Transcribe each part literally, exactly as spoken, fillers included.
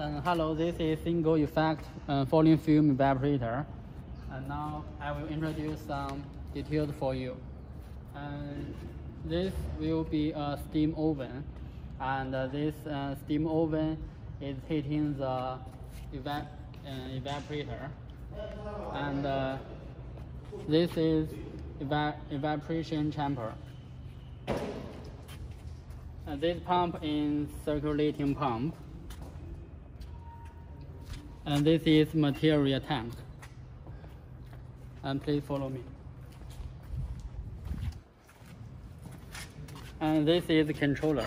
Um, hello, this is single effect uh, falling film evaporator, and now I will introduce some details for you. And this will be a steam oven, and uh, this uh, steam oven is heating the evap uh, evaporator, and uh, this is eva evaporation chamber. Uh, this pump is circulating pump. And this is material tank. And please follow me. And this is the controller.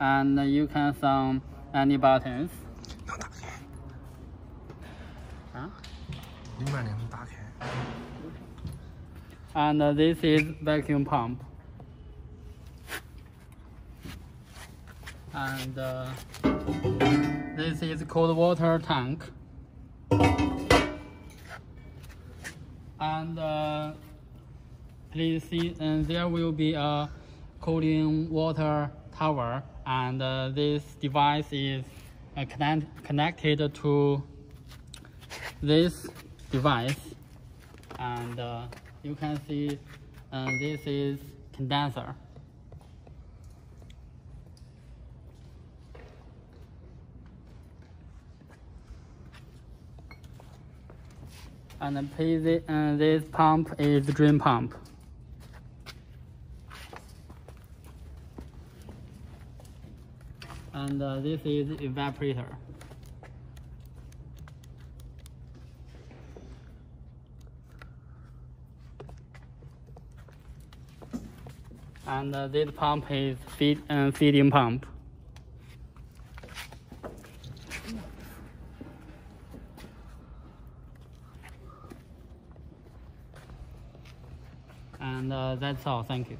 And you can some any buttons. Huh? And this is vacuum pump. And uh, this is cold water tank. And uh, please see, and there will be a cooling water tower. And uh, this device is uh, connect connected to this device. And uh, you can see uh, this is condenser. And please, uh, this pump is drain pump. And uh, this is evaporator. And uh, this pump is feed uh, feeding pump. And uh, that's all. Thank you.